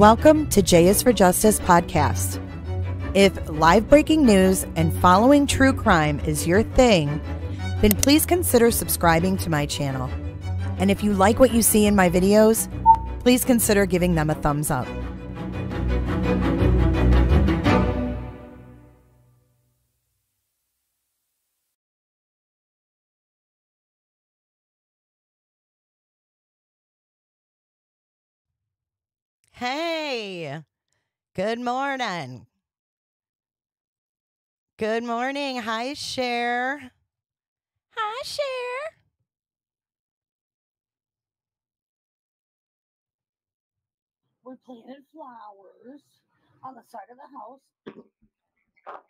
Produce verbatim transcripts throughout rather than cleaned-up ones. Welcome to J is for Justice podcast. If live breaking news and following true crime is your thing, then please consider subscribing to my channel. And if you like what you see in my videos, please consider giving them a thumbs up. Hey, good morning. Good morning. Hi, Cher. Hi, Cher. We planted flowers on the side of the house.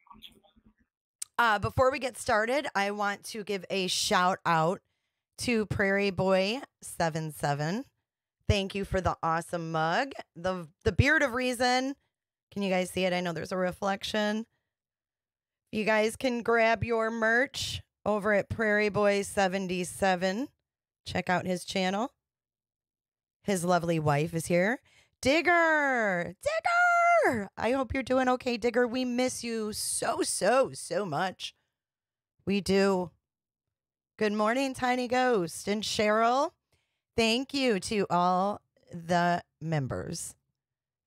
Uh, before we get started, I want to give a shout out to Prairie Boy seventy-seven. Thank you for the awesome mug, the the beard of reason. Can you guys see it? I know there's a reflection. You guys can grab your merch over at Prairie Boy seventy-seven. Check out his channel. His lovely wife is here. Digger! Digger! I hope you're doing okay, Digger. We miss you so, so, so much. We do. Good morning, Tiny Ghost and Cheryl. Thank you to all the members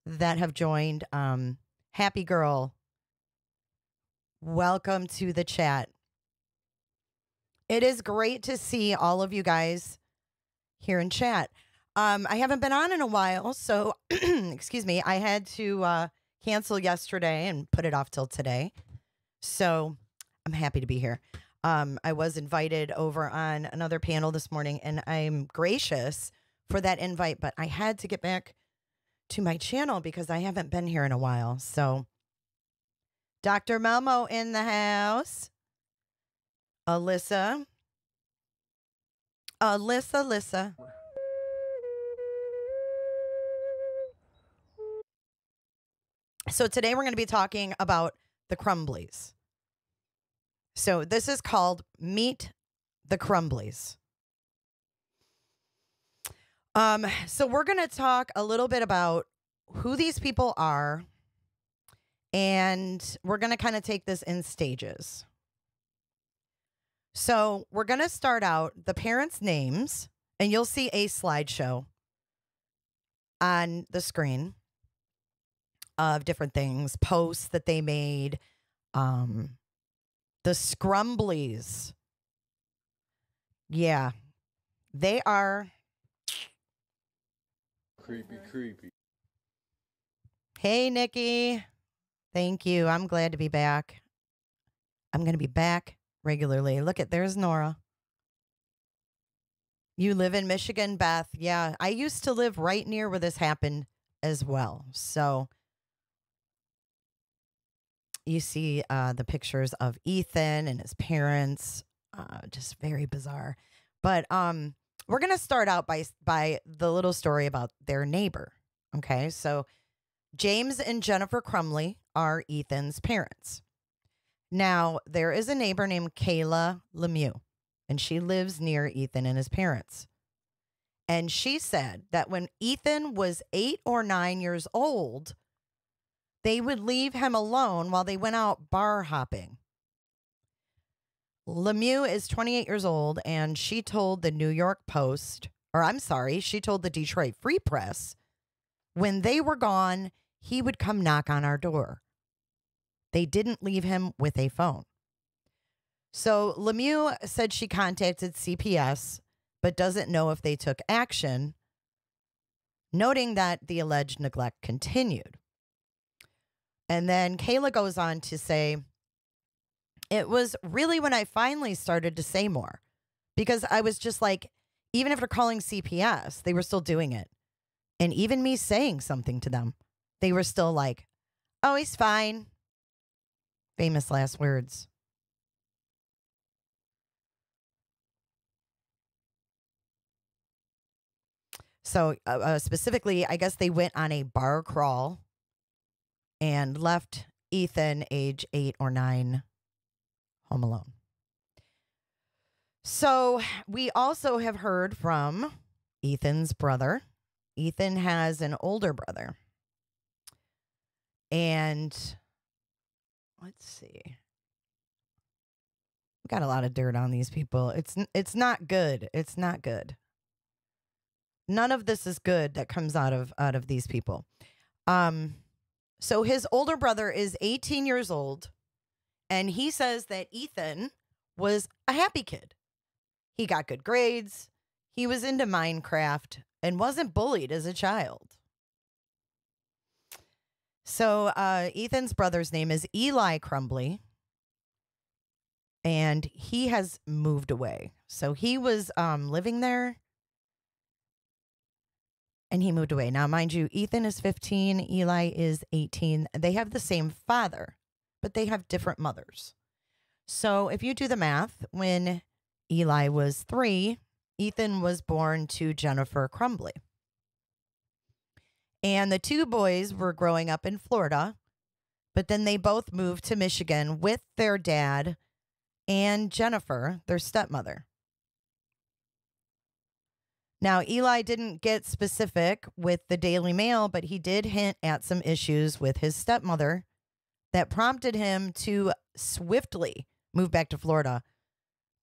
that have joined. Um, Happy Girl, welcome to the chat. It is great to see all of you guys here in chat. Um, I haven't been on in a while, so excuse me. I had to uh, cancel yesterday and put it off till today. So I'm happy to be here. Um, I was invited over on another panel this morning, and I'm gracious for that invite, but I had to get back to my channel because I haven't been here in a while. So Doctor Melmo in the house. Alyssa. Alyssa, Alyssa. So today we're going to be talking about the Crumbleys. So this is called Meet the Crumbleys. Um, so we're going to talk a little bit about who these people are. And we're going to kind of take this in stages. So we're going to start out the parents' names, and you'll see a slideshow on the screen of different things, posts that they made, um, the Scrumblies. Yeah, they are creepy, creepy. Hey, Nikki. Thank you. I'm glad to be back. I'm going to be back regularly. Look at, there's Nora. You live in Michigan, Beth. Yeah, I used to live right near where this happened as well. So you see uh, the pictures of Ethan and his parents. Uh, just very bizarre. But um, we're going to start out by, by the little story about their neighbor. Okay, so James and Jennifer Crumbley are Ethan's parents. Now, there is a neighbor named Kayla Lemieux, and she lives near Ethan and his parents. And she said that when Ethan was eight or nine years old, they would leave him alone while they went out bar hopping. Lemieux is twenty-eight years old, and she told the New York Post, or I'm sorry, she told the Detroit Free Press, when they were gone, he would come knock on our door. They didn't leave him with a phone. So Lemieux said she contacted C P S, but doesn't know if they took action, noting that the alleged neglect continued. And then Kayla goes on to say, it was really when I finally started to say more, because I was just like, even after calling C P S, they were still doing it. And even me saying something to them, they were still like, oh, he's fine. Famous last words. So uh, uh, specifically, I guess they went on a bar crawl and left Ethan, age eight or nine, home alone. So we also have heard from Ethan's brother. Ethan has an older brother And let's see. We got a lot of dirt on these people. It's it's not good. It's not good. None of this is good that comes out of out of these people. Um, so his older brother is eighteen years old, and he says that Ethan was a happy kid. He got good grades. He was into Minecraft and wasn't bullied as a child. So uh, Ethan's brother's name is Eli Crumbley, and he has moved away. So he was um, living there, and he moved away. Now, mind you, Ethan is fifteen. Eli is eighteen. They have the same father, but they have different mothers. So if you do the math, when Eli was three, Ethan was born to Jennifer Crumbley. And the two boys were growing up in Florida, but then they both moved to Michigan with their dad and Jennifer, their stepmother. Now, Eli didn't get specific with the Daily Mail, but he did hint at some issues with his stepmother that prompted him to swiftly move back to Florida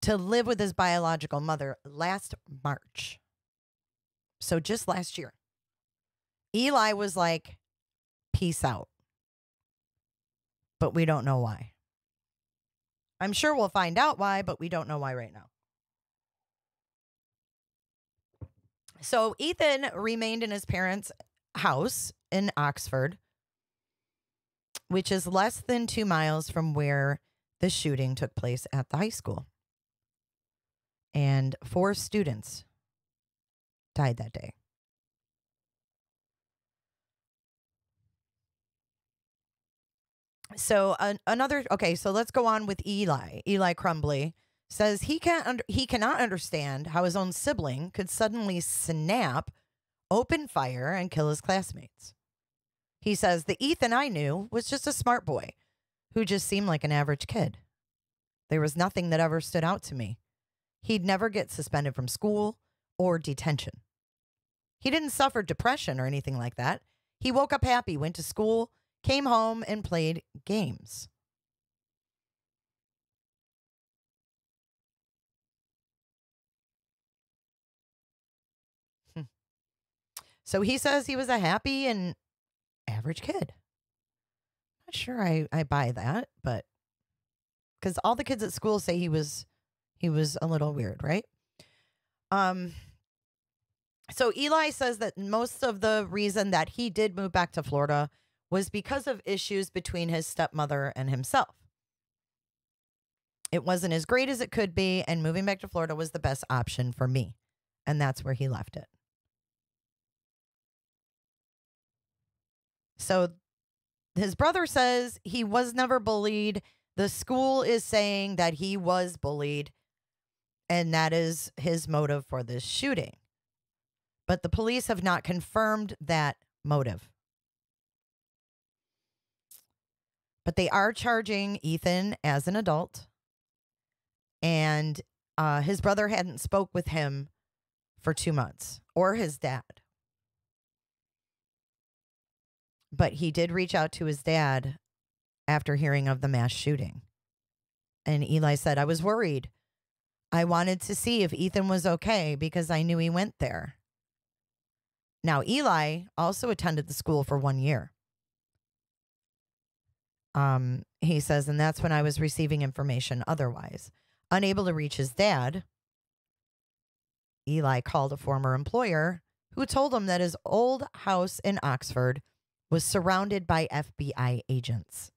to live with his biological mother last March. So just last year, Eli was like, peace out. But we don't know why. I'm sure we'll find out why, but we don't know why right now. So Ethan remained in his parents' house in Oxford, which is less than two miles from where the shooting took place at the high school. And four students died that day. So uh, another, okay, so let's go on with Eli. Eli Crumbley says he can't under, he cannot understand how his own sibling could suddenly snap, open fire, and kill his classmates. He says, the Ethan I knew was just a smart boy who just seemed like an average kid. There was nothing that ever stood out to me. He'd never get suspended from school or detention. He didn't suffer depression or anything like that. He woke up happy, went to school, came home, and played games. Hmm. So he says he was a happy and average kid. Not sure I, I buy that, but because all the kids at school say he was he was a little weird, right? Um. So Eli says that most of the reason that he did move back to Florida was because of issues between his stepmother and himself. It wasn't as great as it could be, and moving back to Florida was the best option for me. And that's where he left it. So his brother says he was never bullied. The school is saying that he was bullied, and that is his motive for this shooting. But the police have not confirmed that motive. But they are charging Ethan as an adult, and uh, his brother hadn't spoke with him for two months, or his dad. But he did reach out to his dad after hearing of the mass shooting. And Eli said, I was worried. I wanted to see if Ethan was okay because I knew he went there. Now, Eli also attended the school for one year. Um, he says, and that's when I was receiving information otherwise. Unable to reach his dad, Eli called a former employer who told him that his old house in Oxford was surrounded by F B I agents.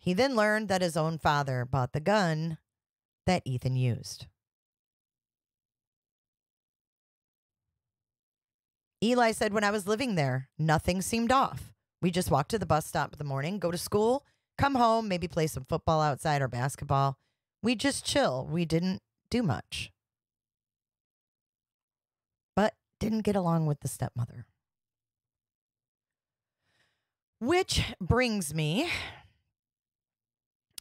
He then learned that his own father bought the gun that Ethan used. Eli said, when I was living there, nothing seemed off. We just walk to the bus stop in the morning, go to school, come home, maybe play some football outside or basketball. We just chill. We didn't do much. But didn't get along with the stepmother. Which brings me,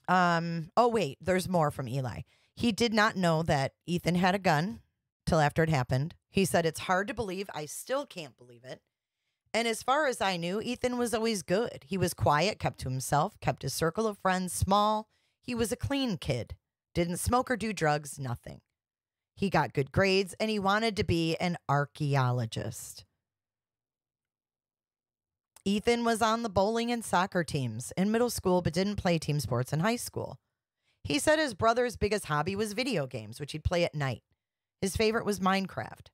um, oh wait, there's more from Eli. He did not know that Ethan had a gun till after it happened. He said, it's hard to believe. I still can't believe it. And as far as I knew, Ethan was always good. He was quiet, kept to himself, kept his circle of friends small. He was a clean kid. Didn't smoke or do drugs, nothing. He got good grades, and he wanted to be an archaeologist. Ethan was on the bowling and soccer teams in middle school, but didn't play team sports in high school. He said his brother's biggest hobby was video games, which he'd play at night. His favorite was Minecraft.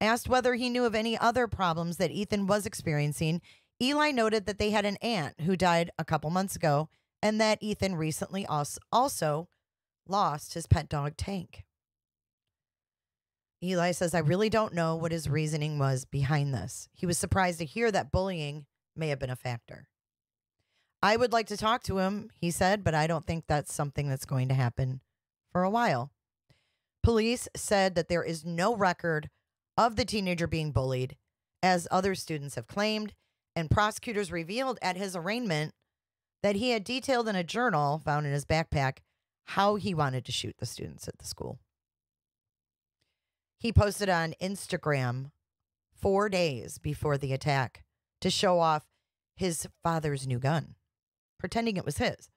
Asked whether he knew of any other problems that Ethan was experiencing, Eli noted that they had an aunt who died a couple months ago, and that Ethan recently also lost his pet dog, Tank. Eli says, I really don't know what his reasoning was behind this. He was surprised to hear that bullying may have been a factor. I would like to talk to him, he said, but I don't think that's something that's going to happen for a while. Police said that there is no record of the teenager being bullied, as other students have claimed, and prosecutors revealed at his arraignment that he had detailed in a journal found in his backpack how he wanted to shoot the students at the school. He posted on Instagram four days before the attack to show off his father's new gun, pretending it was his.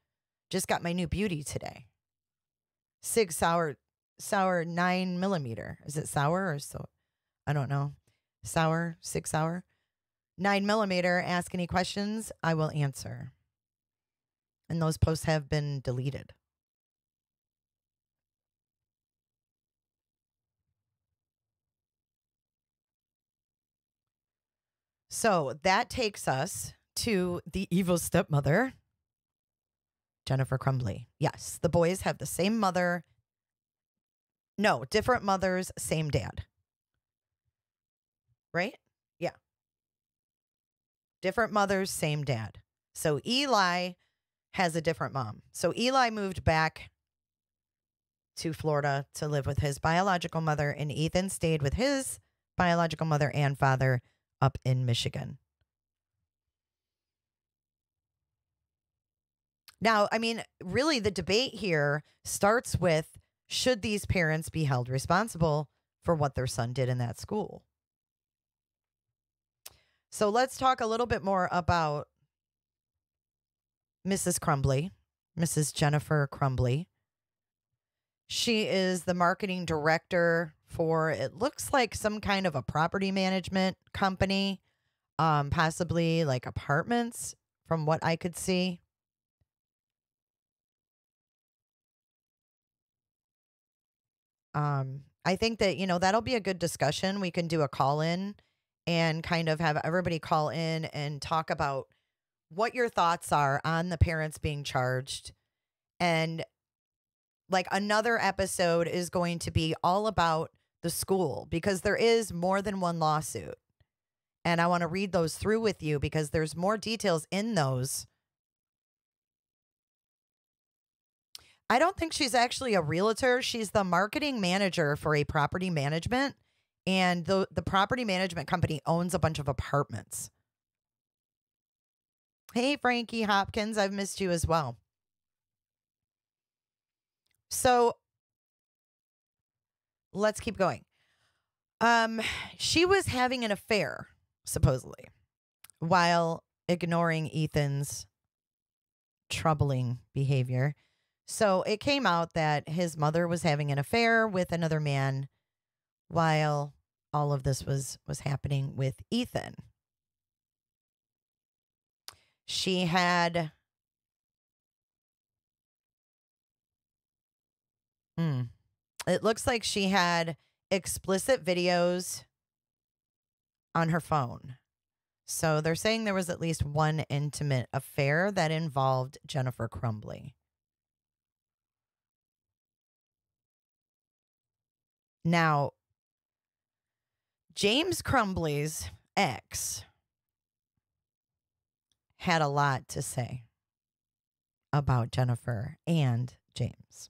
Just got my new beauty today. Sig Sauer, Sauer nine millimeter. Is it Sauer or so? I don't know. Sauer, Sig Sauer, nine millimeter. Ask any questions, I will answer. And those posts have been deleted. So that takes us to the evil stepmother, Jennifer Crumbley. Yes, the boys have the same mother. No, different mothers, same dad. Right? Yeah. Different mothers, same dad. So Eli has a different mom. So Eli moved back to Florida to live with his biological mother, and Ethan stayed with his biological mother and father up in Michigan. Now, I mean, really the debate here starts with, should these parents be held responsible for what their son did in that school? So let's talk a little bit more about Missus Crumbley, Missus Jennifer Crumbley. She is the marketing director for, it looks like, some kind of a property management company, um, possibly like apartments from what I could see. Um, I think that, you know, that'll be a good discussion. We can do a call in and kind of have everybody call in and talk about what your thoughts are on the parents being charged. And like another episode is going to be all about the school, because there is more than one lawsuit. And I want to read those through with you because there's more details in those. I don't think she's actually a realtor. She's the marketing manager for a property management. And the, the property management company owns a bunch of apartments. Hey, Frankie Hopkins, I've missed you as well. So let's keep going. Um, she was having an affair, supposedly, while ignoring Ethan's troubling behavior. So it came out that his mother was having an affair with another man while all of this was, was happening with Ethan. She had... Hmm. It looks like she had explicit videos on her phone. So they're saying there was at least one intimate affair that involved Jennifer Crumbley. Now, James Crumbley's ex had a lot to say about Jennifer and James.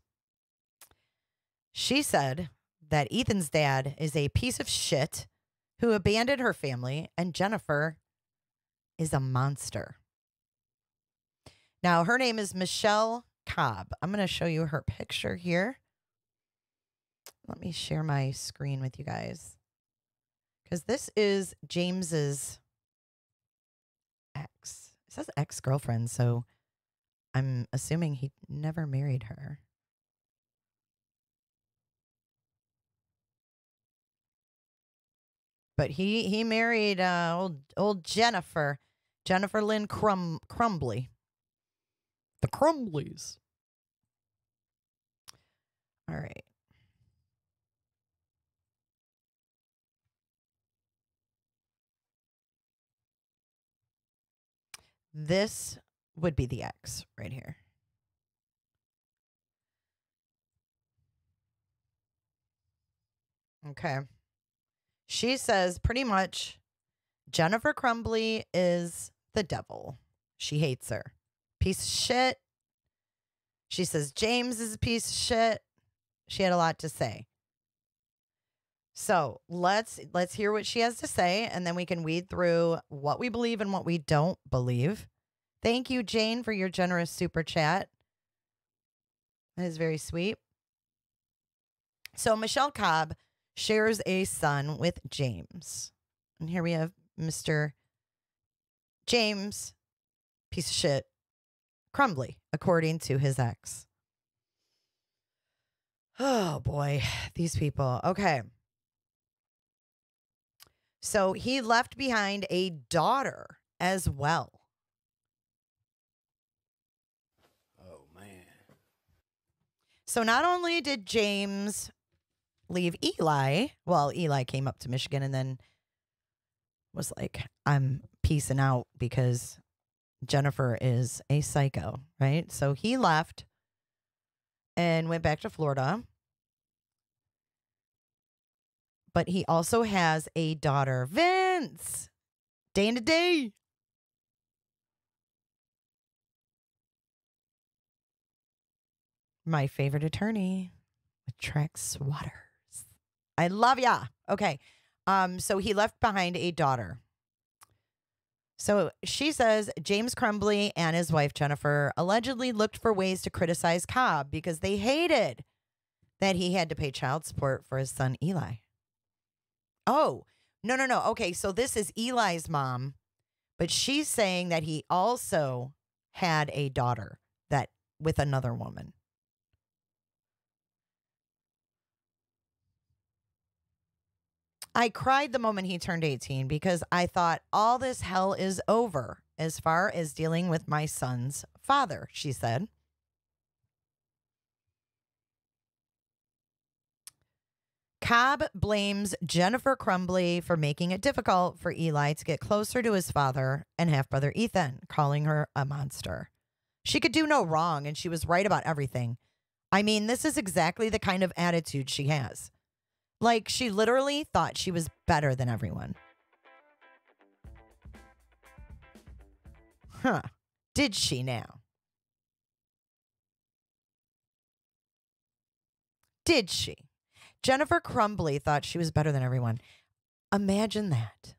She said that Ethan's dad is a piece of shit who abandoned her family, and Jennifer is a monster. Now, her name is Michelle Cobb. I'm going to show you her picture here. Let me share my screen with you guys, because this is James's ex. It says ex-girlfriend, so I'm assuming he never married her. But he he married uh, old old Jennifer, Jennifer Lynn Crum Crumbley. The Crumbleys. All right. This would be the X right here. Okay. She says pretty much Jennifer Crumbley is the devil. She hates her. Piece of shit. She says James is a piece of shit. She had a lot to say. So let's let's hear what she has to say, and then we can weed through what we believe and what we don't believe. Thank you, Jane, for your generous super chat. That is very sweet. So Michelle Cobb shares a son with James. And here we have Mister James, piece of shit, Crumbley, according to his ex. Oh, boy, these people. Okay. So he left behind a daughter as well. Oh, man. So not only did James leave Eli, well, Eli came up to Michigan and then was like, I'm peacing out because Jennifer is a psycho, right? So he left and went back to Florida. But he also has a daughter, Vince, day in the day. My favorite attorney with Track Swatters. I love ya. Okay. Um, so he left behind a daughter. So she says James Crumbley and his wife, Jennifer, allegedly looked for ways to criticize Cobb because they hated that he had to pay child support for his son, Eli. Oh, no, no, no. Okay, so this is Eli's mom, but she's saying that he also had a daughter that with another woman. I cried the moment he turned eighteen because I thought all this hell is over as far as dealing with my son's father, she said. Cobb blames Jennifer Crumbley for making it difficult for Eli to get closer to his father and half-brother Ethan, calling her a monster. She could do no wrong, and she was right about everything. I mean, this is exactly the kind of attitude she has. Like, she literally thought she was better than everyone. Huh. Did she now? Did she? Jennifer Crumbley thought she was better than everyone. Imagine that.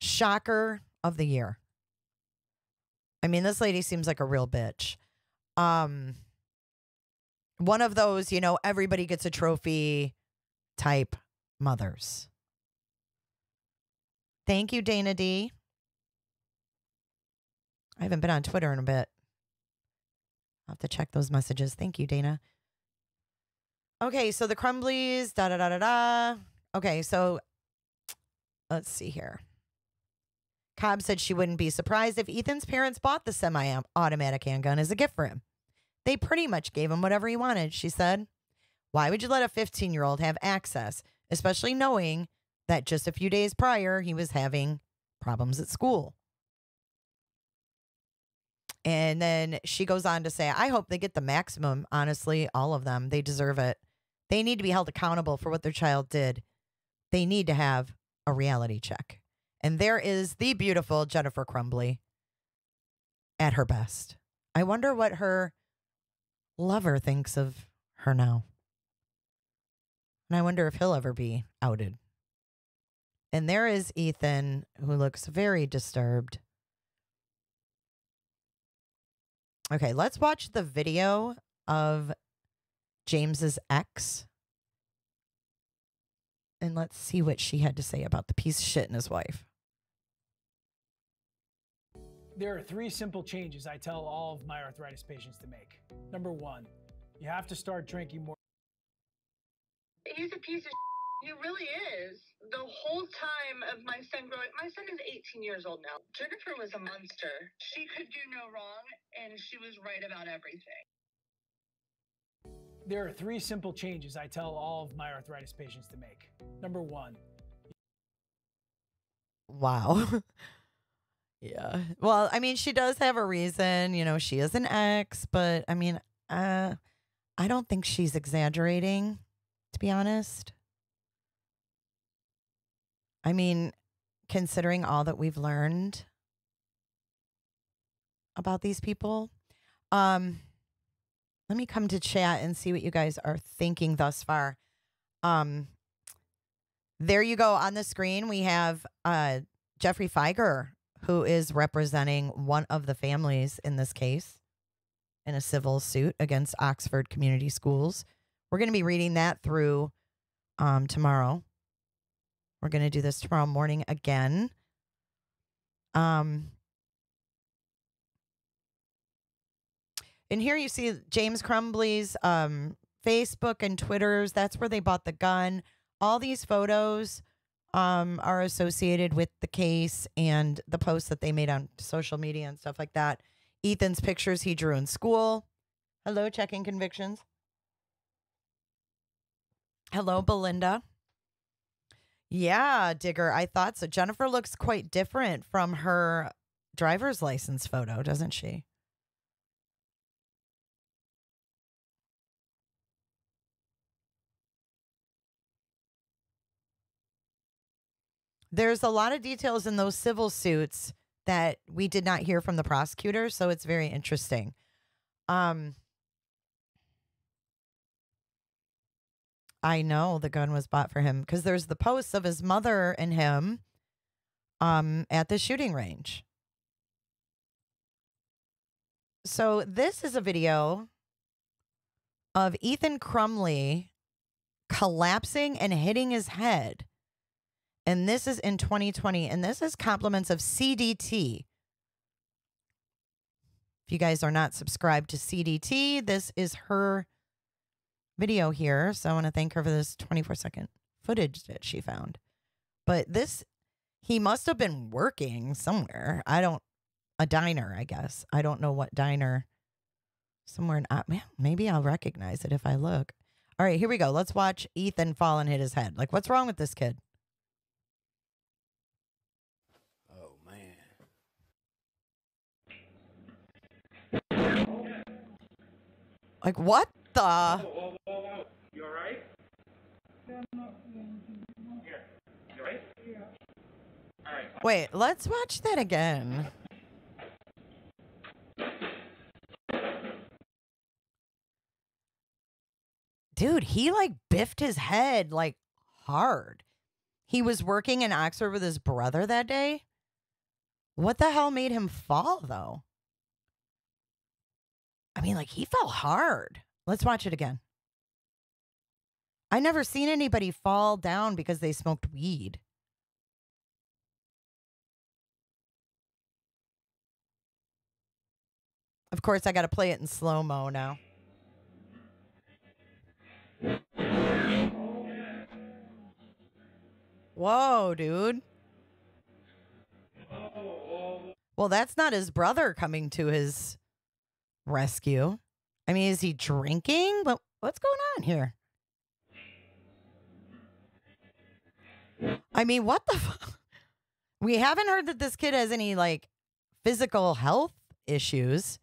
Shocker of the year. I mean, this lady seems like a real bitch. Um, one of those, you know, everybody gets a trophy type mothers. Thank you, Dana D. I haven't been on Twitter in a bit. I'll have to check those messages. Thank you, Dana. Okay, so the Crumbleys, da da da da da. Okay, so let's see here. Cobb said she wouldn't be surprised if Ethan's parents bought the semi-automatic handgun as a gift for him. They pretty much gave him whatever he wanted, she said. Why would you let a fifteen-year-old have access, especially knowing that just a few days prior he was having problems at school? And then she goes on to say, I hope they get the maximum, honestly, all of them. They deserve it. They need to be held accountable for what their child did. They need to have a reality check. And there is the beautiful Jennifer Crumbley at her best. I wonder what her lover thinks of her now. And I wonder if he'll ever be outed. And there is Ethan, who looks very disturbed. Okay, let's watch the video of James's ex. And let's see what she had to say about the piece of shit and his wife. There are three simple changes I tell all of my arthritis patients to make. Number one, you have to start drinking more. He's a piece of shit. He really is. The whole time of my son growing, my son is eighteen years old now. Jennifer was a monster. She could do no wrong, and she was right about everything. There are three simple changes I tell all of my arthritis patients to make. Number one. Wow. Yeah. Well, I mean, she does have a reason. You know, she is an ex, but I mean, uh, I don't think she's exaggerating, to be honest. I mean, considering all that we've learned about these people, um, let me come to chat and see what you guys are thinking thus far. Um, there you go. On the screen, we have uh, Geoffrey Fieger, who is representing one of the families in this case in a civil suit against Oxford Community Schools. We're going to be reading that through um, tomorrow. We're going to do this tomorrow morning again. Um. And here you see James Crumbley's um, Facebook and Twitter's. That's where they bought the gun. All these photos um, are associated with the case and the posts that they made on social media and stuff like that. Ethan's pictures he drew in school. Hello, Checking Convictions. Hello, Belinda. Yeah, Digger, I thought so. Jennifer looks quite different from her driver's license photo, doesn't she? There's a lot of details in those civil suits that we did not hear from the prosecutor, so it's very interesting. Um, I know the gun was bought for him because there's the posts of his mother and him um, at the shooting range. So this is a video of Ethan Crumbley collapsing and hitting his head. And this is in twenty twenty, and this is compliments of C D T. If you guys are not subscribed to C D T, this is her video here. So I want to thank her for this twenty-four second footage that she found. But this, he must have been working somewhere. I don't, a diner, I guess. I don't know what diner. Somewhere in, maybe I'll recognize it if I look. All right, here we go. Let's watch Ethan fall and hit his head. Like, what's wrong with this kid? Like, what the? Oh, oh, oh, oh. You all right? Yeah, I'm not feeling anything. Here. You all right? Yeah. All right. Wait, let's watch that again. Dude, he, like, biffed his head, like, hard. He was working in Oxford with his brother that day. What the hell made him fall, though? I mean, like, he fell hard. Let's watch it again. I never seen anybody fall down because they smoked weed. Of course, I got to play it in slow-mo now. Whoa, dude. Well, that's not his brother coming to his rescue. I mean, is he drinking? But what's going on here? I mean, what the fuck? We haven't heard that this kid has any, like, physical health issues.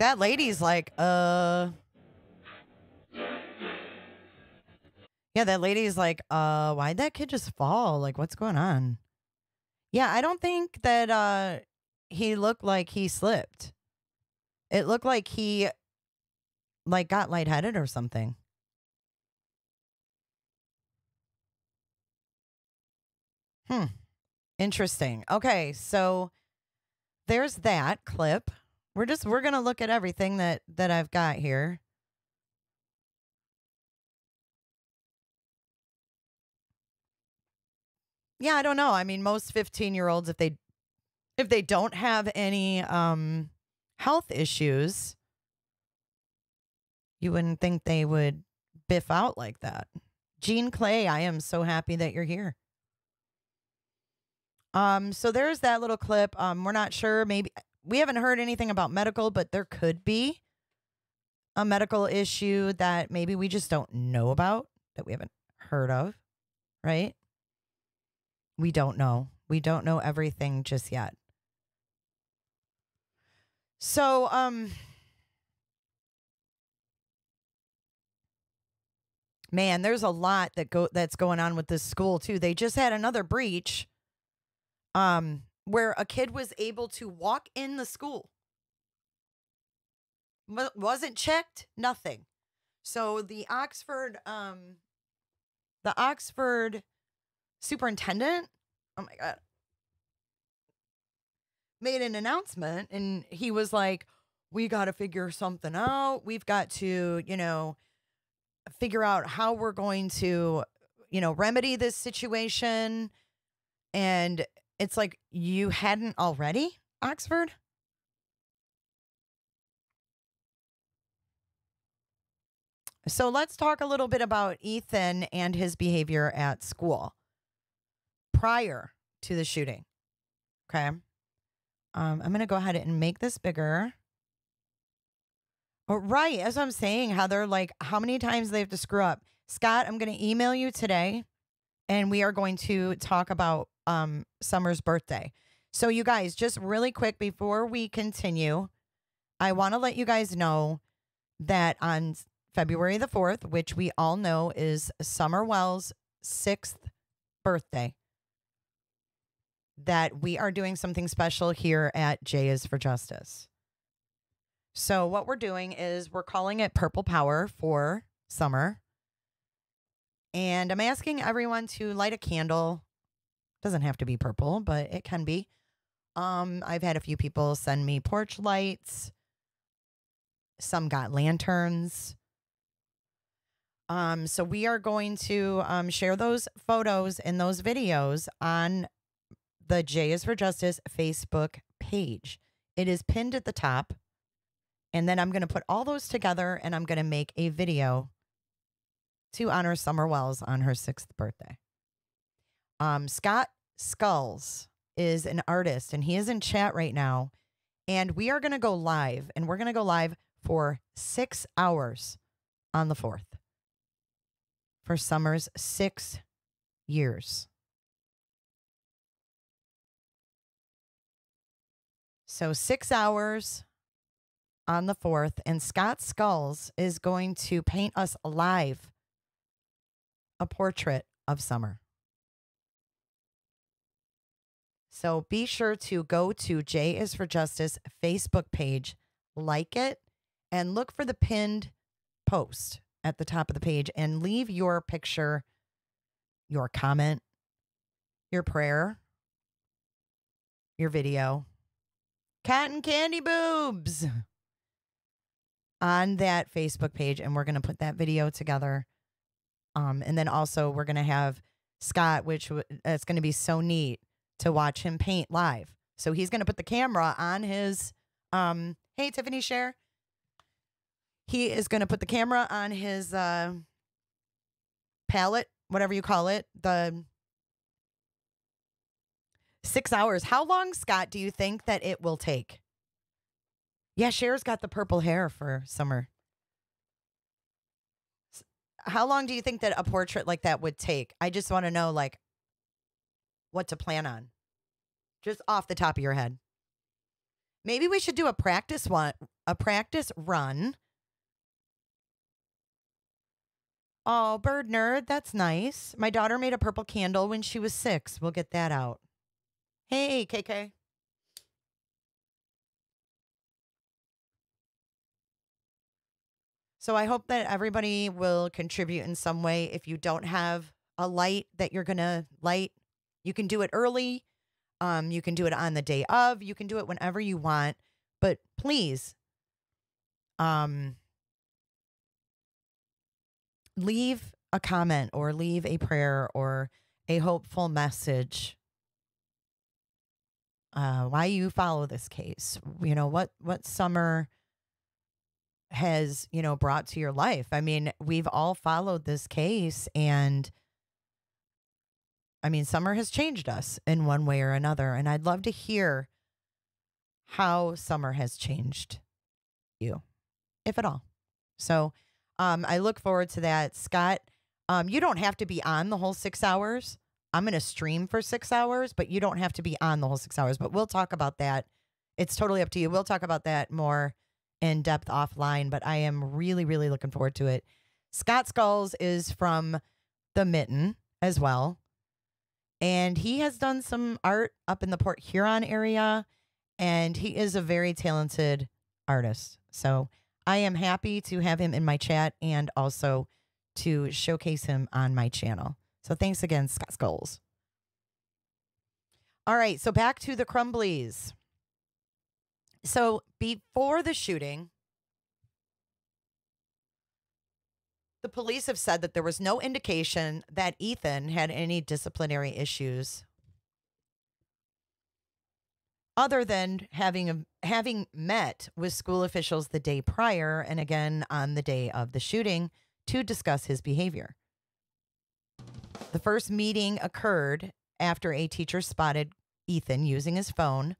That lady's like, uh, yeah, that lady's like, uh, why'd that kid just fall? Like, what's going on? Yeah, I don't think that uh, he looked like he slipped. It looked like he like got lightheaded or something. Hmm. Interesting. Okay, so there's that clip. We're just we're going to look at everything that that I've got here. Yeah, I don't know. I mean, most fifteen-year-olds, if they if they don't have any um health issues, you wouldn't think they would biff out like that. Jean Clay, I am so happy that you're here. Um, so there's that little clip. Um, we're not sure. Maybe we haven't heard anything about medical, but there could be a medical issue that maybe we just don't know about, that we haven't heard of, right? We don't know. We don't know everything just yet. So, um, man, there's a lot that go that's going on with this school too. They just had another breach, um, where a kid was able to walk in the school, w wasn't checked, nothing. So the Oxford, um, the Oxford superintendent, oh my God, made an announcement, and he was like, we got to figure something out. We've got to, you know, figure out how we're going to, you know, remedy this situation. And it's like, you hadn't already, Oxford? So let's talk a little bit about Ethan and his behavior at school prior to the shooting. Okay. Um, I'm going to go ahead and make this bigger. Oh, right. That's what I'm saying, Heather. Like, how many times they have to screw up. Scott, I'm going to email you today, and we are going to talk about um, Summer's birthday. So, you guys, just really quick before we continue, I want to let you guys know that on February the fourth, which we all know is Summer Wells' sixth birthday, that we are doing something special here at J is for Justice. So what we're doing is we're calling it Purple Power for Summer. And I'm asking everyone to light a candle. Doesn't have to be purple, but it can be. Um, I've had a few people send me porch lights. Some got lanterns. Um, so we are going to um, share those photos and those videos on the J is for Justice Facebook page. It is pinned at the top. And then I'm going to put all those together, and I'm going to make a video to honor Summer Wells on her sixth birthday. Um, Scott Skulls is an artist, and he is in chat right now. And we are going to go live, and we're going to go live for six hours on the fourth for Summer's six years. So six hours on the fourth, and Scott Skulls is going to paint us live a portrait of Summer. So be sure to go to J is for Justice Facebook page, like it, and look for the pinned post at the top of the page, and leave your picture, your comment, your prayer, your video. Cotton Candy Boobs on that Facebook page, and we're going to put that video together. Um, and then also we're going to have Scott, which w it's going to be so neat to watch him paint live. So he's going to put the camera on his, um, hey, Tiffany Share. He is going to put the camera on his uh, palette, whatever you call it, the... Six hours. How long, Scott, do you think that it will take? Yeah, Cher's got the purple hair for Summer. How long do you think that a portrait like that would take? I just want to know, like, what to plan on. Just off the top of your head. Maybe we should do a practice one, a practice run. Oh, bird nerd, that's nice. My daughter made a purple candle when she was six. We'll get that out. Hey, K K. So I hope that everybody will contribute in some way. If you don't have a light that you're going to light, you can do it early. Um, you can do it on the day of. You can do it whenever you want. But please, um, leave a comment or leave a prayer or a hopeful message. Uh, why you follow this case? You know what? What Summer has you know brought to your life? I mean, we've all followed this case, and I mean, Summer has changed us in one way or another. And I'd love to hear how Summer has changed you, if at all. So, um, I look forward to that, Scott. Um, you don't have to be on the whole six hours. I'm going to stream for six hours, but you don't have to be on the whole six hours. But we'll talk about that. It's totally up to you. We'll talk about that more in depth offline, but I am really, really looking forward to it. Scott Skulls is from The Mitten as well, and he has done some art up in the Port Huron area, and he is a very talented artist. So I am happy to have him in my chat and also to showcase him on my channel. So thanks again, Scott Skulls. All right, so back to the Crumbleys. So before the shooting, the police have said that there was no indication that Ethan had any disciplinary issues other than having a, having met with school officials the day prior and again on the day of the shooting to discuss his behavior. The first meeting occurred after a teacher spotted Ethan using his phone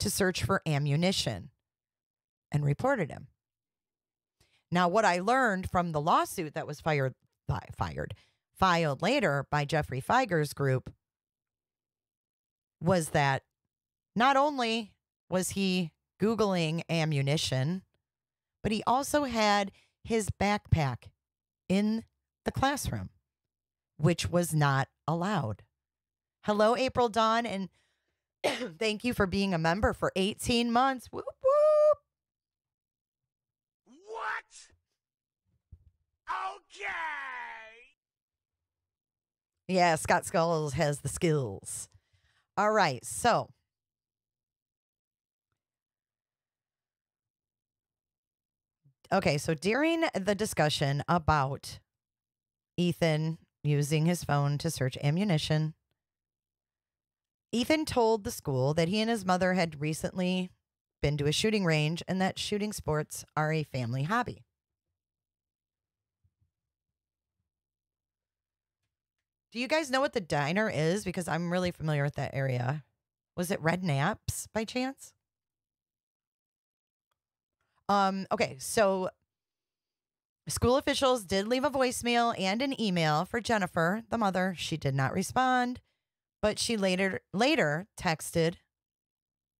to search for ammunition and reported him. Now, what I learned from the lawsuit that was fired, fired, filed later by Geoffrey Fieger's group was that not only was he Googling ammunition, but he also had his backpack in the classroom, which was not allowed. Hello, April Dawn, and thank you for being a member for eighteen months. Whoop, whoop. What? Okay. Yeah, Scott Skulls has the skills. All right, so okay, so during the discussion about Ethan using his phone to search ammunition, Ethan told the school that he and his mother had recently been to a shooting range and that shooting sports are a family hobby. Do you guys know what the diner is? Because I'm really familiar with that area. Was it Red Naps by chance? Um, okay, so school officials did leave a voicemail and an email for Jennifer, the mother. She did not respond, but she later later texted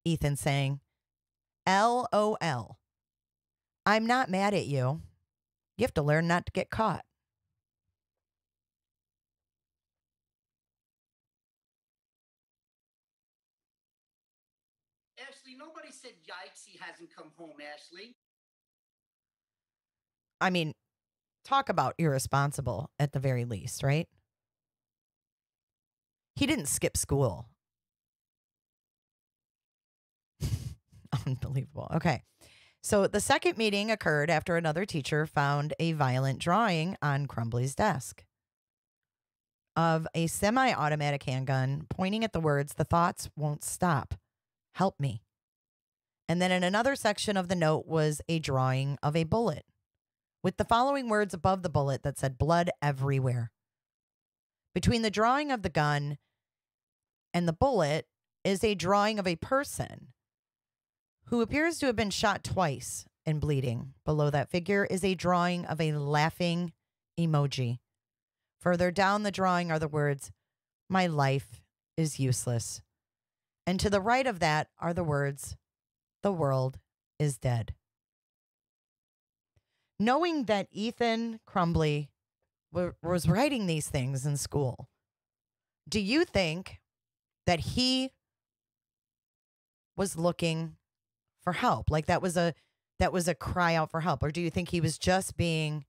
Ethan saying, L O L, I'm not mad at you. You have to learn not to get caught. Ashley, nobody said yikes, he hasn't come home, Ashley. I mean, talk about irresponsible at the very least, right? He didn't skip school. Unbelievable. Okay. So the second meeting occurred after another teacher found a violent drawing on Crumbley's desk of a semi-automatic handgun pointing at the words, "The thoughts won't stop. Help me." And then in another section of the note was a drawing of a bullet with the following words above the bullet that said, "Blood everywhere." Between the drawing of the gun and the bullet is a drawing of a person who appears to have been shot twice and bleeding. Below that figure is a drawing of a laughing emoji. Further down the drawing are the words, "My life is useless." And to the right of that are the words, "The world is dead." Knowing that Ethan Crumbley was writing these things in school, do you think that he was looking for help? Like that was a that was a cry out for help? Or do you think he was just being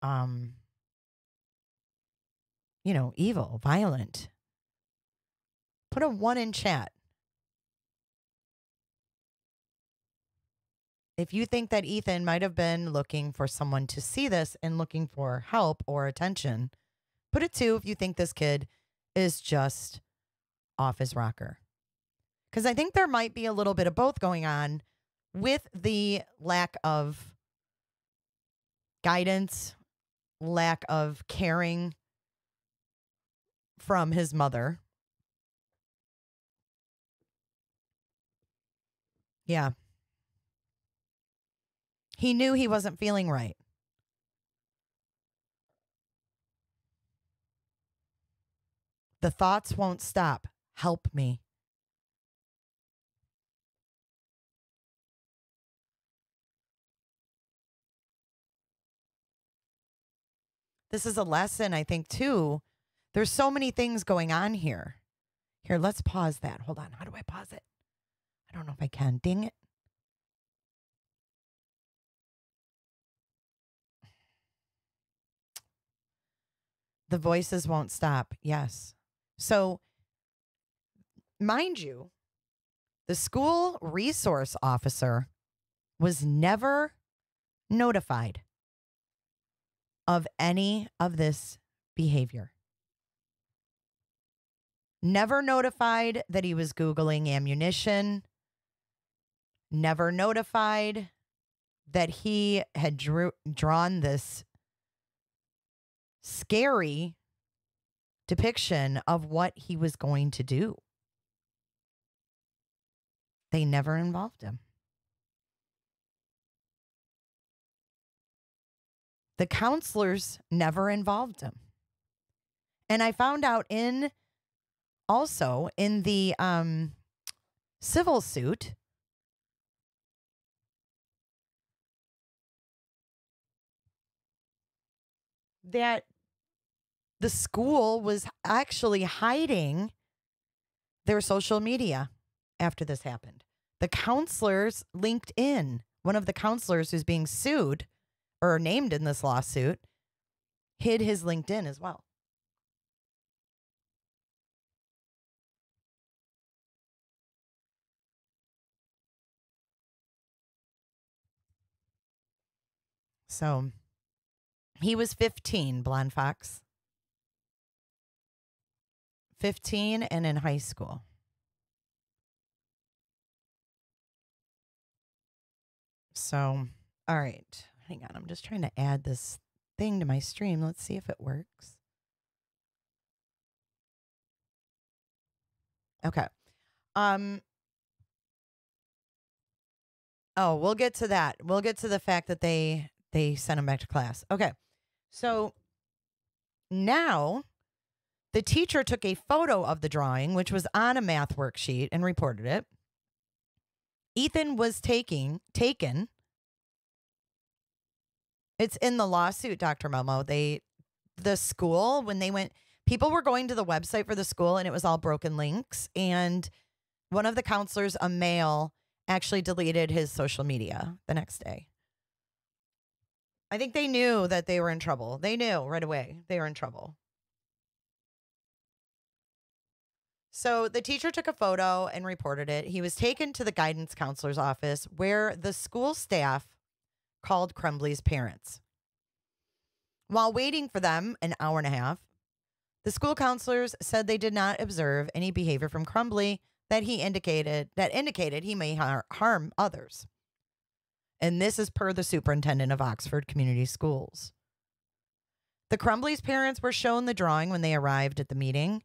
um you know, evil, violent? Put a one in chat if you think that Ethan might have been looking for someone to see this and looking for help or attention. Put a two if you think this kid is just off his rocker. Because I think there might be a little bit of both going on with the lack of guidance, lack of caring from his mother. Yeah. He knew he wasn't feeling right. The thoughts won't stop. Help me. This is a lesson, I think, too. There's so many things going on here. Here, let's pause that. Hold on. How do I pause it? I don't know if I can. Dang it. The voices won't stop. Yes. So, mind you, the school resource officer was never notified of any of this behavior. Never notified that he was Googling ammunition. Never notified that he had drew, drawn this scary depiction of what he was going to do. They never involved him. The counselors never involved him. And I found out in also in the um, civil suit, that the school was actually hiding their social media after this happened. The counselors linked in. One of the counselors who's being sued or named in this lawsuit hid his LinkedIn as well. So he was fifteen, Blonde Fox. fifteen and in high school. So, all right. Hang on. I'm just trying to add this thing to my stream. Let's see if it works. Okay. Um. Oh, we'll get to that. We'll get to the fact that they, they sent him back to class. Okay. So now the teacher took a photo of the drawing, which was on a math worksheet, and reported it. Ethan was taking, taken. It's in the lawsuit, Doctor Momo. They, the school, when they went, people were going to the website for the school, and it was all broken links. And one of the counselors, a male, actually deleted his social media the next day. I think they knew that they were in trouble. They knew right away they were in trouble. So the teacher took a photo and reported it. He was taken to the guidance counselor's office, where the school staff called Crumbley's parents. While waiting for them an hour and a half, the school counselors said they did not observe any behavior from Crumbley that he indicated that indicated he may har- harm others. And this is per the superintendent of Oxford Community Schools. The Crumbley's parents were shown the drawing when they arrived at the meeting.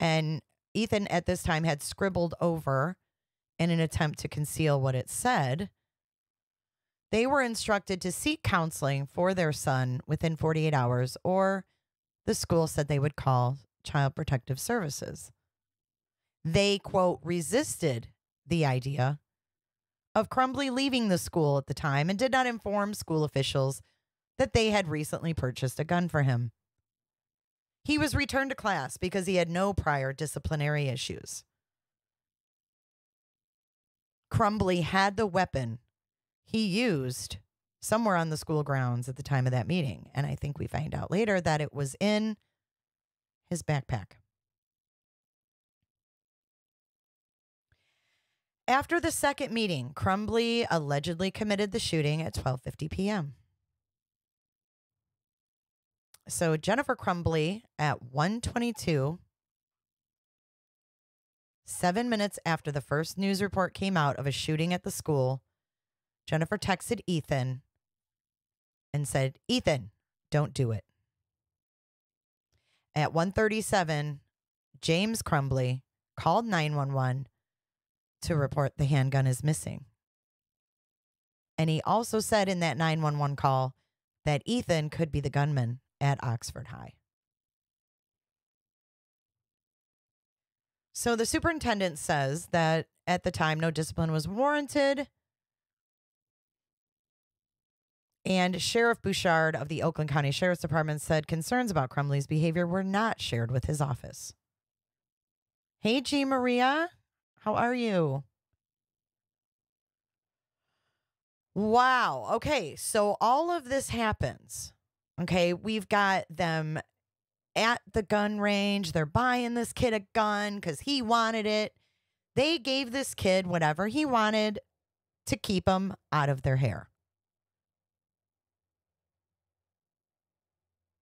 And Ethan at this time had scribbled over in an attempt to conceal what it said. They were instructed to seek counseling for their son within forty-eight hours, or the school said they would call Child Protective Services. They, quote, resisted the idea of Crumbley leaving the school at the time and did not inform school officials that they had recently purchased a gun for him. He was returned to class because he had no prior disciplinary issues. Crumbley had the weapon he used somewhere on the school grounds at the time of that meeting. And I think we find out later that it was in his backpack. After the second meeting, Crumbley allegedly committed the shooting at twelve fifty p m So Jennifer Crumbley at one twenty-two, seven minutes after the first news report came out of a shooting at the school, Jennifer texted Ethan and said, "Ethan, don't do it." At one thirty-seven, James Crumbley called nine one one to report the handgun is missing. And he also said in that nine one one call that Ethan could be the gunman at Oxford High. So the superintendent says that at the time, no discipline was warranted. And Sheriff Bouchard of the Oakland County Sheriff's Department said concerns about Crumbley's behavior were not shared with his office. Hey, G. Maria, how are you? Wow. Okay, so all of this happens. Okay, we've got them at the gun range. They're buying this kid a gun because he wanted it. They gave this kid whatever he wanted to keep him out of their hair.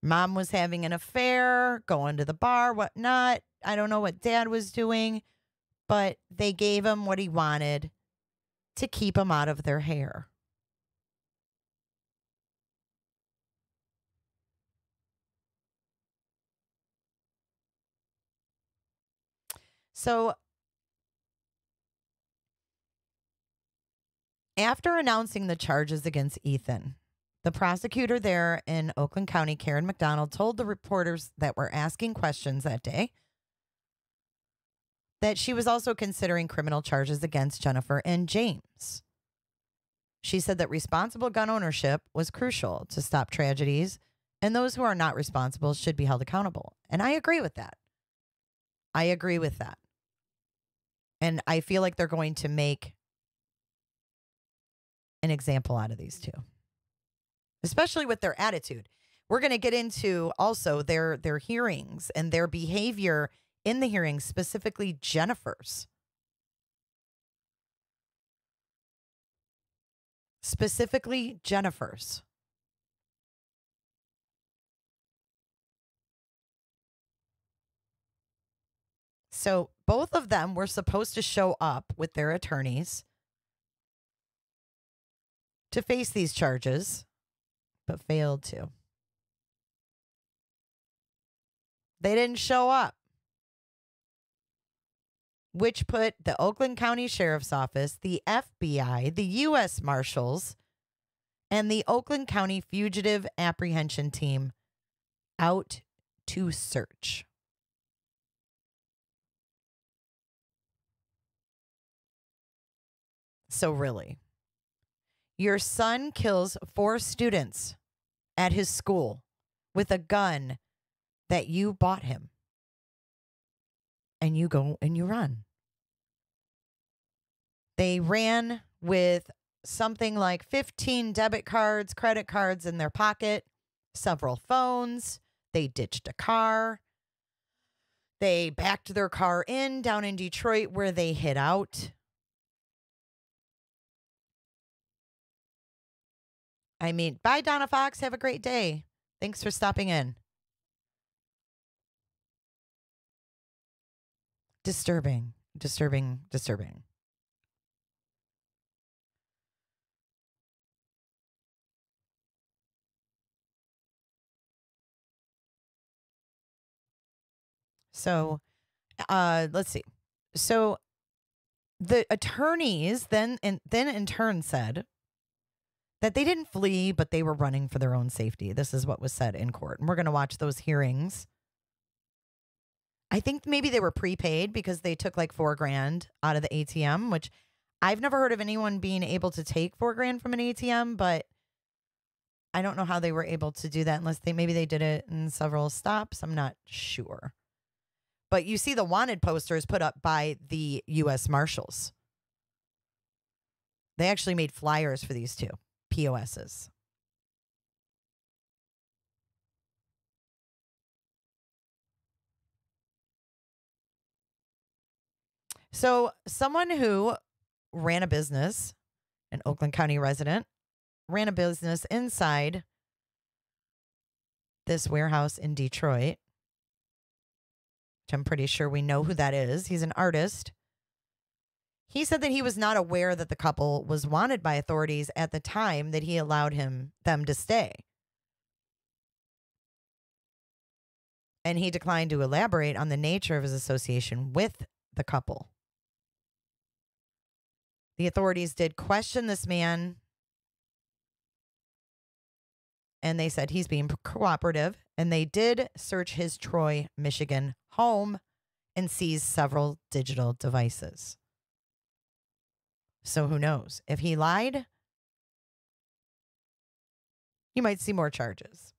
Mom was having an affair, going to the bar, whatnot. I don't know what dad was doing, but they gave him what he wanted to keep him out of their hair. So after announcing the charges against Ethan, the prosecutor there in Oakland County, Karen McDonald, told the reporters that were asking questions that day that she was also considering criminal charges against Jennifer and James. She said that responsible gun ownership was crucial to stop tragedies, and those who are not responsible should be held accountable. And I agree with that. I agree with that. And I feel like they're going to make an example out of these two, especially with their attitude. We're going to get into also their their hearings and their behavior in the hearings, specifically Jennifer's. Specifically Jennifer's. So both of them were supposed to show up with their attorneys to face these charges, but failed to. They didn't show up, which put the Oakland County Sheriff's Office, the F B I, the U S Marshals, and the Oakland County Fugitive Apprehension Team out to search. So really, your son kills four students at his school with a gun that you bought him, and you go and you run. They ran with something like fifteen debit cards, credit cards in their pocket, several phones. They ditched a car. They backed their car in down in Detroit where they hid out. I mean, bye, Donna Fox. Have a great day. Thanks for stopping in. Disturbing, disturbing, disturbing. So uh, let's see. So the attorneys then, and then in turn said that they didn't flee, but they were running for their own safety. This is what was said in court. And we're going to watch those hearings. I think maybe they were prepaid because they took like four grand out of the A T M, which I've never heard of anyone being able to take four grand from an A T M, but I don't know how they were able to do that unless they maybe they did it in several stops. I'm not sure. But you see the wanted posters put up by the U S Marshals. They actually made flyers for these two P O S's. So someone who ran a business, an Oakland County resident, ran a business inside this warehouse in Detroit, which I'm pretty sure we know who that is. He's an artist. He said that he was not aware that the couple was wanted by authorities at the time that he allowed him them to stay. And he declined to elaborate on the nature of his association with the couple. The authorities did question this man, and they said he's being cooperative, and they did search his Troy, Michigan home and seize several digital devices. So who knows? If he lied, you might see more charges.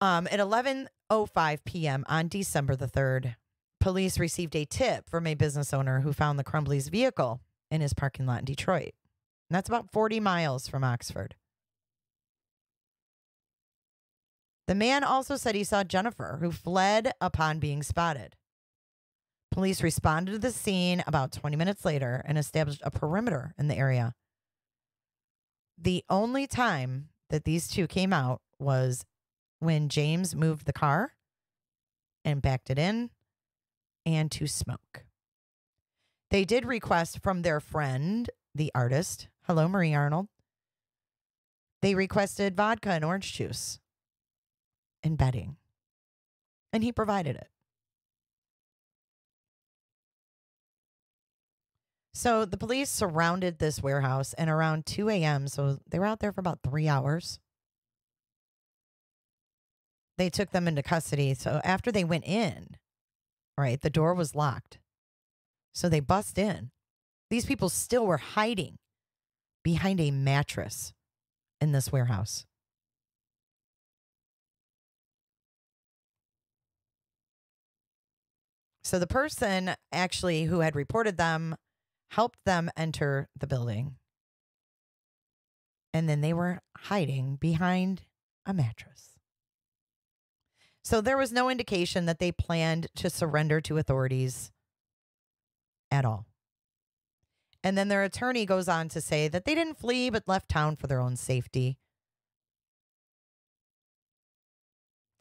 Um, at eleven oh five p m on December the third, police received a tip from a business owner who found the Crumbleys' vehicle in his parking lot in Detroit. And that's about forty miles from Oxford. The man also said he saw Jennifer, who fled upon being spotted. Police responded to the scene about twenty minutes later and established a perimeter in the area. The only time that these two came out was when James moved the car and backed it in and to smoke. They did request from their friend, the artist, hello, Marie Arnold, they requested vodka and orange juice and bedding, and he provided it. So the police surrounded this warehouse, and around two a m, so they were out there for about three hours. They took them into custody. So after they went in, right, the door was locked. So they bust in. These people still were hiding behind a mattress in this warehouse. So the person actually who had reported them helped them enter the building. And then they were hiding behind a mattress. So there was no indication that they planned to surrender to authorities at all. And then their attorney goes on to say that they didn't flee but left town for their own safety.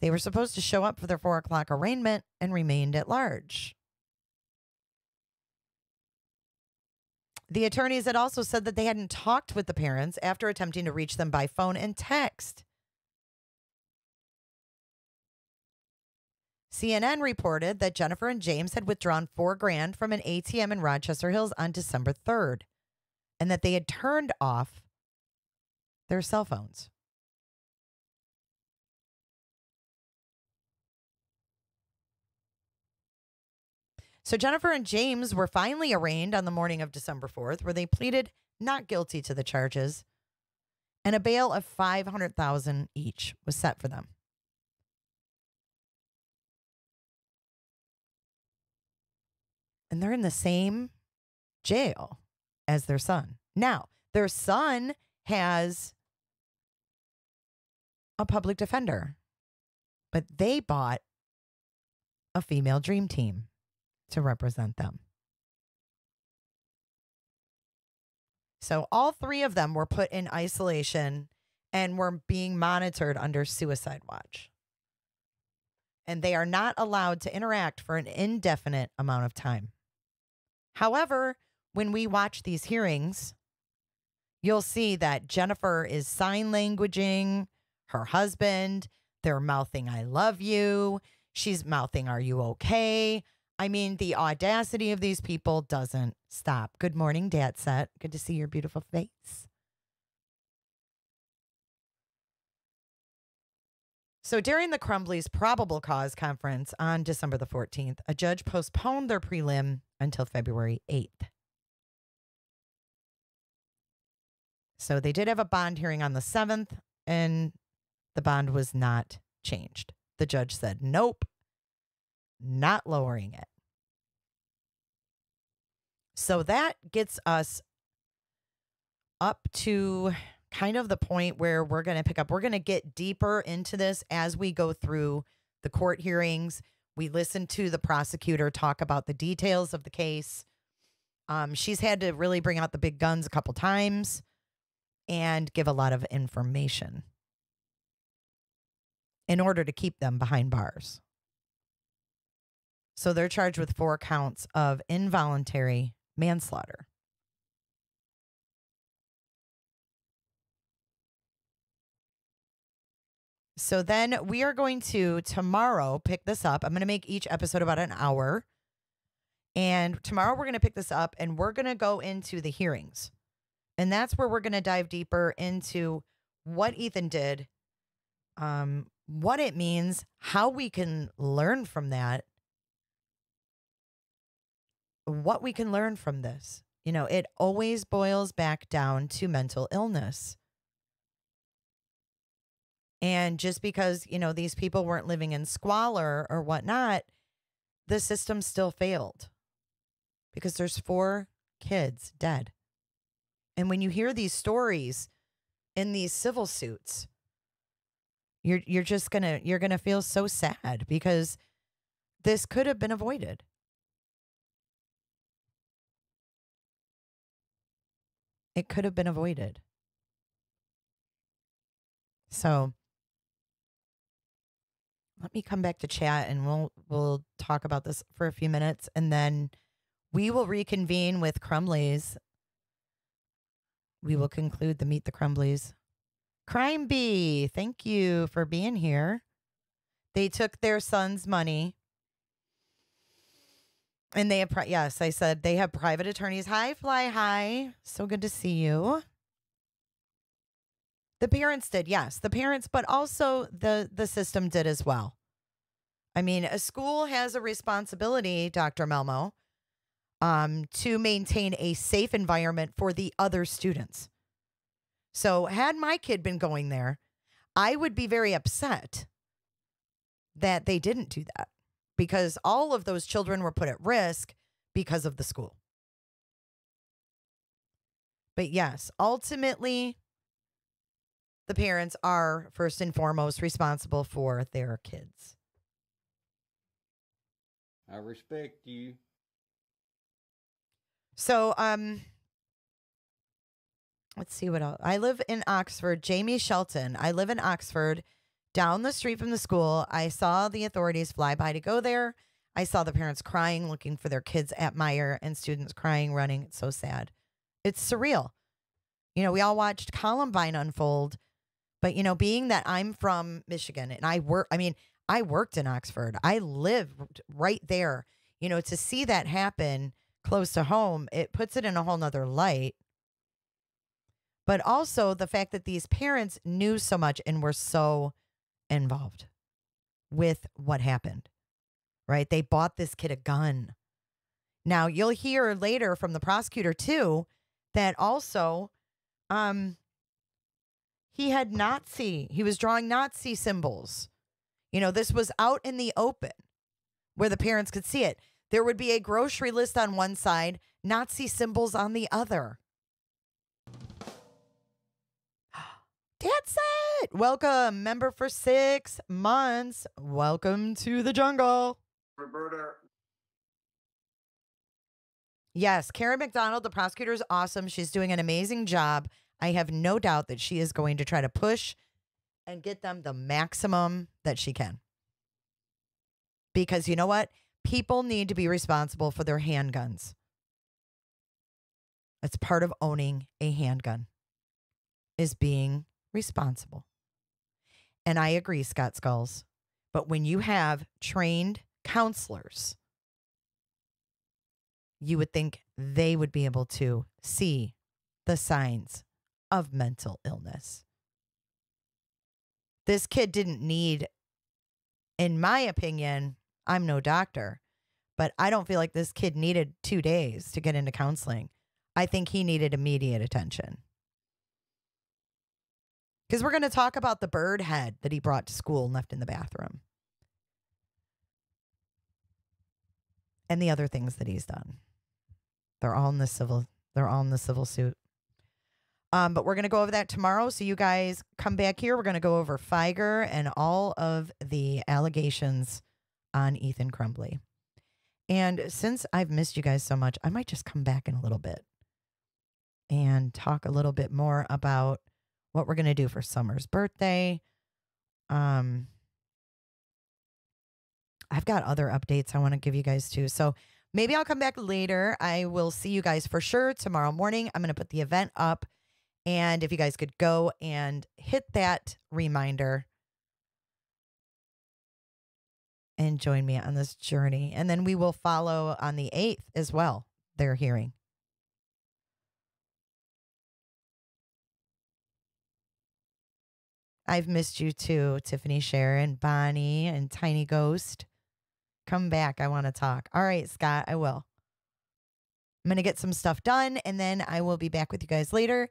They were supposed to show up for their four o'clock arraignment and remained at large. The attorneys had also said that they hadn't talked with the parents after attempting to reach them by phone and text. C N N reported that Jennifer and James had withdrawn four grand from an A T M in Rochester Hills on December third, and that they had turned off their cell phones. So Jennifer and James were finally arraigned on the morning of December fourth, where they pleaded not guilty to the charges, and a bail of five hundred thousand dollars each was set for them. And they're in the same jail as their son. Now, their son has a public defender, but they bought a female dream team to represent them. So all three of them were put in isolation and were being monitored under suicide watch. And they are not allowed to interact for an indefinite amount of time. However, when we watch these hearings, you'll see that Jennifer is sign languaging her husband. They're mouthing, I love you. She's mouthing, are you okay? I mean, the audacity of these people doesn't stop. Good morning, Dad Set. Good to see your beautiful face. So during the Crumbleys' probable cause conference on December the fourteenth, a judge postponed their prelim until February eighth. So they did have a bond hearing on the seventh, and the bond was not changed. The judge said, nope, not lowering it. So that gets us up to kind of the point where we're going to pick up. We're going to get deeper into this as we go through the court hearings. We listen to the prosecutor talk about the details of the case. Um, she's had to really bring out the big guns a couple times and give a lot of information in order to keep them behind bars. So they're charged with four counts of involuntary manslaughter. So then we are going to tomorrow pick this up. I'm going to make each episode about an hour. And tomorrow we're going to pick this up and we're going to go into the hearings. And that's where we're going to dive deeper into what Ethan did, um, what it means, how we can learn from that, what we can learn from this. You know, it always boils back down to mental illness. And just because, you know, these people weren't living in squalor or whatnot, the system still failed because there's four kids dead. And when you hear these stories in these civil suits, you're, you're just going to, you're going to feel so sad because this could have been avoided. It could have been avoided. So let me come back to chat and we'll we'll talk about this for a few minutes and then we will reconvene with Crumbleys. We will conclude the Meet the Crumbleys. Crime Bee, thank you for being here. They took their son's money. And they have, pri yes, I said they have private attorneys. Hi, Fly High. So good to see you. The parents did, yes. The parents, but also the, the system did as well. I mean, a school has a responsibility, Doctor Melmo, um, to maintain a safe environment for the other students. So had my kid been going there, I would be very upset that they didn't do that because all of those children were put at risk because of the school. But yes, ultimately, the parents are first and foremost responsible for their kids. I respect you. So, um, let's see what else. I live in Oxford. Jamie Shelton. I live in Oxford, down the street from the school. I saw the authorities fly by to go there. I saw the parents crying, looking for their kids at Meyer, and students crying, running. It's so sad. It's surreal. You know, we all watched Columbine unfold. But, you know, being that I'm from Michigan and I work, I mean, I worked in Oxford. I lived right there. You know, to see that happen close to home, it puts it in a whole nother light. But also the fact that these parents knew so much and were so involved with what happened, right? They bought this kid a gun. Now, you'll hear later from the prosecutor, too, that also um. he had Nazi, he was drawing Nazi symbols. You know, this was out in the open where the parents could see it. There would be a grocery list on one side, Nazi symbols on the other. That's it. Welcome, member for six months. Welcome to the jungle. Roberta. Yes, Karen McDonald, the prosecutor, is awesome. She's doing an amazing job. I have no doubt that she is going to try to push and get them the maximum that she can. Because you know what? People need to be responsible for their handguns. That's part of owning a handgun, is being responsible. And I agree, Scott Skulls. But when you have trained counselors, you would think they would be able to see the signs of mental illness. This kid didn't need, in my opinion, I'm no doctor, but I don't feel like this kid needed two days to get into counseling. I think he needed immediate attention. Because we're going to talk about the bird head that he brought to school and left in the bathroom. And the other things that he's done. They're all in the civil. They're all in the civil suit. Um, but we're going to go over that tomorrow. So you guys come back here. We're going to go over Fieger and all of the allegations on Ethan Crumbley. And since I've missed you guys so much, I might just come back in a little bit and talk a little bit more about what we're going to do for Summer's birthday. Um, I've got other updates I want to give you guys too. So maybe I'll come back later. I will see you guys for sure tomorrow morning. I'm going to put the event up. And if you guys could go and hit that reminder and join me on this journey. And then we will follow on the eighth as well, their hearing. I've missed you too, Tiffany, Sharon, Bonnie, and Tiny Ghost. Come back. I want to talk. All right, Scott, I will. I'm going to get some stuff done, and then I will be back with you guys later.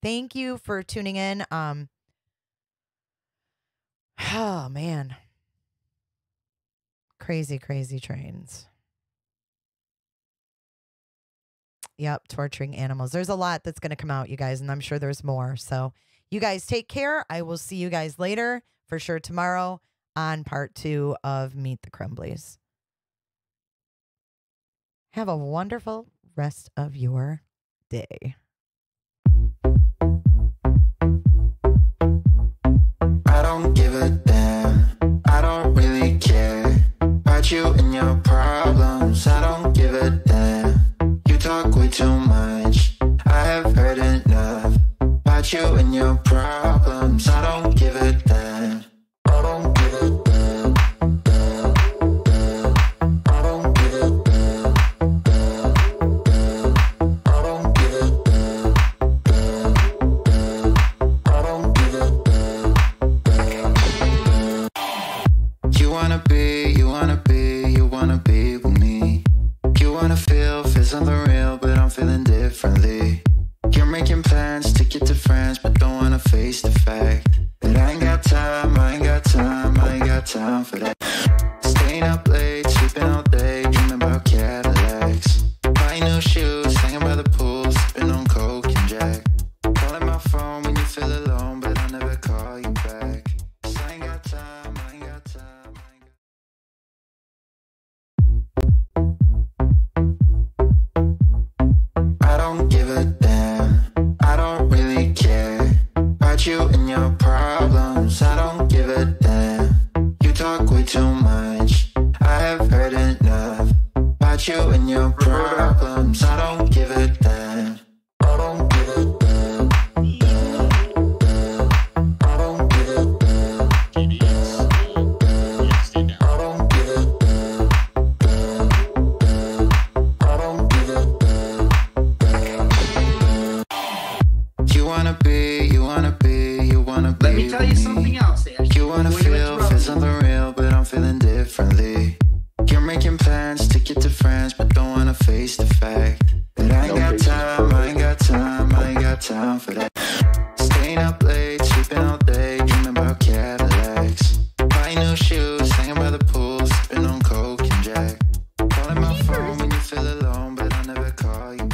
Thank you for tuning in. Um, oh, man. Crazy, crazy trains. Yep, torturing animals. There's a lot that's going to come out, you guys, and I'm sure there's more. So you guys take care. I will see you guys later for sure tomorrow on part two of Meet the Crumbleys. Have a wonderful rest of your day. I don't give a damn. I don't really care about you and your problems. I don't give a damn. You talk way too much. I have heard enough about you and